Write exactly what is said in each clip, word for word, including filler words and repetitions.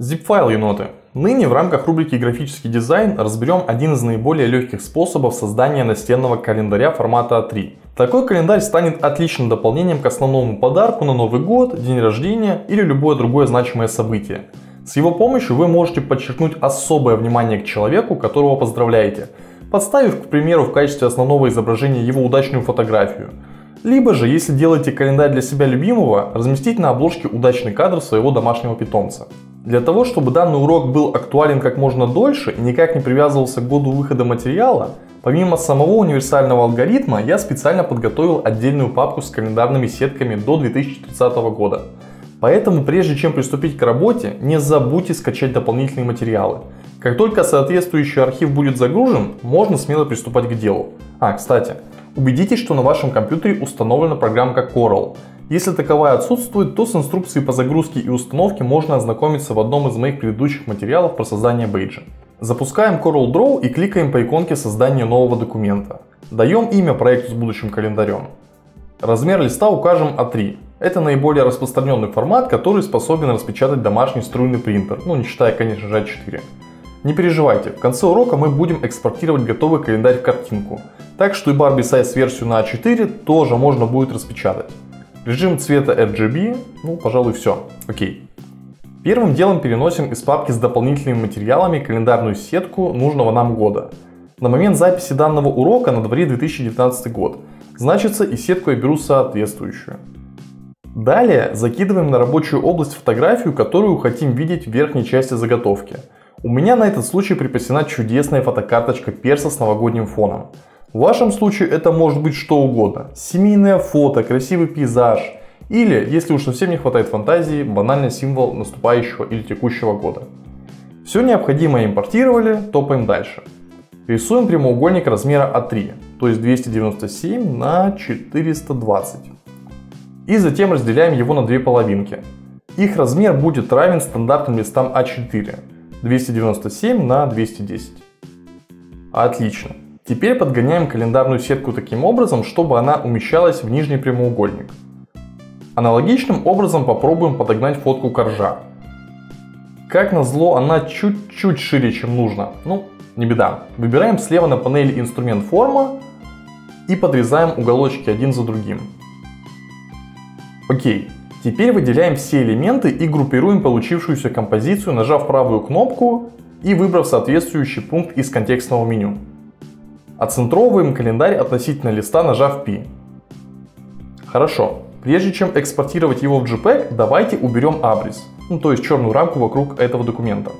Zip-файл еноты. Ныне в рамках рубрики «Графический дизайн» разберем один из наиболее легких способов создания настенного календаря формата а три. Такой календарь станет отличным дополнением к основному подарку на Новый год, день рождения или любое другое значимое событие. С его помощью вы можете подчеркнуть особое внимание к человеку, которого поздравляете, подставив, к примеру, в качестве основного изображения его удачную фотографию. Либо же, если делаете календарь для себя любимого, разместить на обложке удачный кадр своего домашнего питомца. Для того, чтобы данный урок был актуален как можно дольше и никак не привязывался к году выхода материала, помимо самого универсального алгоритма, я специально подготовил отдельную папку с календарными сетками до две тысячи тридцатого года. Поэтому, прежде чем приступить к работе, не забудьте скачать дополнительные материалы. Как только соответствующий архив будет загружен, можно смело приступать к делу. А, кстати, убедитесь, что на вашем компьютере установлена программка Corel. Если таковая отсутствует, то с инструкцией по загрузке и установке можно ознакомиться в одном из моих предыдущих материалов про создание бейджа. Запускаем CorelDRAW и кликаем по иконке создания нового документа. Даем имя проекту с будущим календарем. Размер листа укажем а три. Это наиболее распространенный формат, который способен распечатать домашний струйный принтер, ну не считая, конечно же, а четыре. Не переживайте, в конце урока мы будем экспортировать готовый календарь в картинку, так что и Barbie Size версию на а четыре тоже можно будет распечатать. Режим цвета эр джи би, ну пожалуй все, окей. Первым делом переносим из папки с дополнительными материалами календарную сетку нужного нам года. На момент записи данного урока на дворе две тысячи девятнадцатый год, значится и сетку я беру соответствующую. Далее закидываем на рабочую область фотографию, которую хотим видеть в верхней части заготовки. У меня на этот случай припасена чудесная фотокарточка перса с новогодним фоном. В вашем случае это может быть что угодно. Семейное фото, красивый пейзаж или, если уж совсем не хватает фантазии, банальный символ наступающего или текущего года. Все необходимое импортировали, топаем дальше. Рисуем прямоугольник размера а три, то есть двести девяносто семь на четыреста двадцать. И затем разделяем его на две половинки. Их размер будет равен стандартным листам а четыре. двести девяносто семь на двести десять. Отлично. Теперь подгоняем календарную сетку таким образом, чтобы она умещалась в нижний прямоугольник. Аналогичным образом попробуем подогнать фотку коржа. Как назло, она чуть-чуть шире, чем нужно. Ну, не беда. Выбираем слева на панели инструмент форма и подрезаем уголочки один за другим. Окей. Теперь выделяем все элементы и группируем получившуюся композицию, нажав правую кнопку и выбрав соответствующий пункт из контекстного меню. Отцентровываем календарь относительно листа, нажав P. Хорошо, прежде чем экспортировать его в JPEG, давайте уберем абрис, ну, то есть черную рамку вокруг этого документа.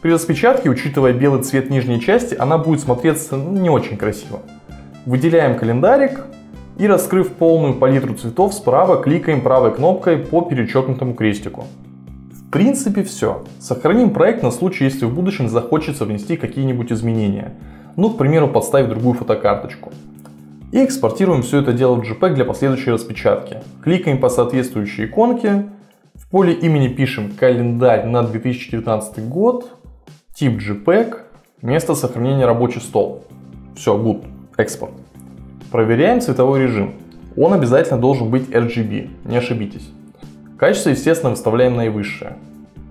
При распечатке, учитывая белый цвет нижней части, она будет смотреться не очень красиво. Выделяем календарик. И, раскрыв полную палитру цветов, справа кликаем правой кнопкой по перечеркнутому крестику. В принципе все. Сохраним проект на случай, если в будущем захочется внести какие-нибудь изменения. Ну, к примеру, подставить другую фотокарточку. И экспортируем все это дело в JPEG для последующей распечатки. Кликаем по соответствующей иконке. В поле имени пишем «Календарь на две тысячи девятнадцатый год», тип JPEG, место сохранения рабочий стол. Все, good. Экспорт. Проверяем цветовой режим. Он обязательно должен быть эр джи би, не ошибитесь. Качество, естественно, выставляем наивысшее.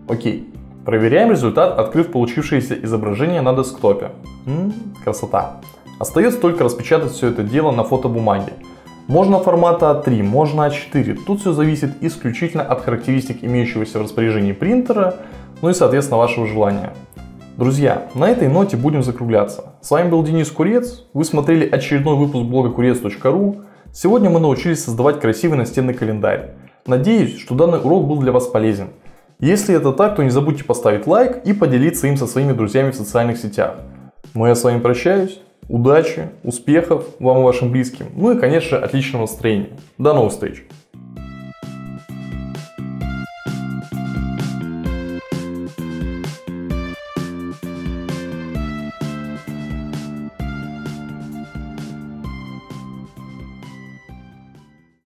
Окей. Проверяем результат, открыв получившееся изображение на десктопе. М-м, красота. Остается только распечатать все это дело на фотобумаге. Можно формата а три, можно а четыре. Тут все зависит исключительно от характеристик имеющегося в распоряжении принтера, ну и, соответственно, вашего желания. Друзья, на этой ноте будем закругляться. С вами был Денис Курец, вы смотрели очередной выпуск блога kurets точка ру. Сегодня мы научились создавать красивый настенный календарь. Надеюсь, что данный урок был для вас полезен. Если это так, то не забудьте поставить лайк и поделиться им со своими друзьями в социальных сетях. Ну а я с вами прощаюсь, удачи, успехов вам и вашим близким, ну и, конечно, отличного настроения. До новых встреч!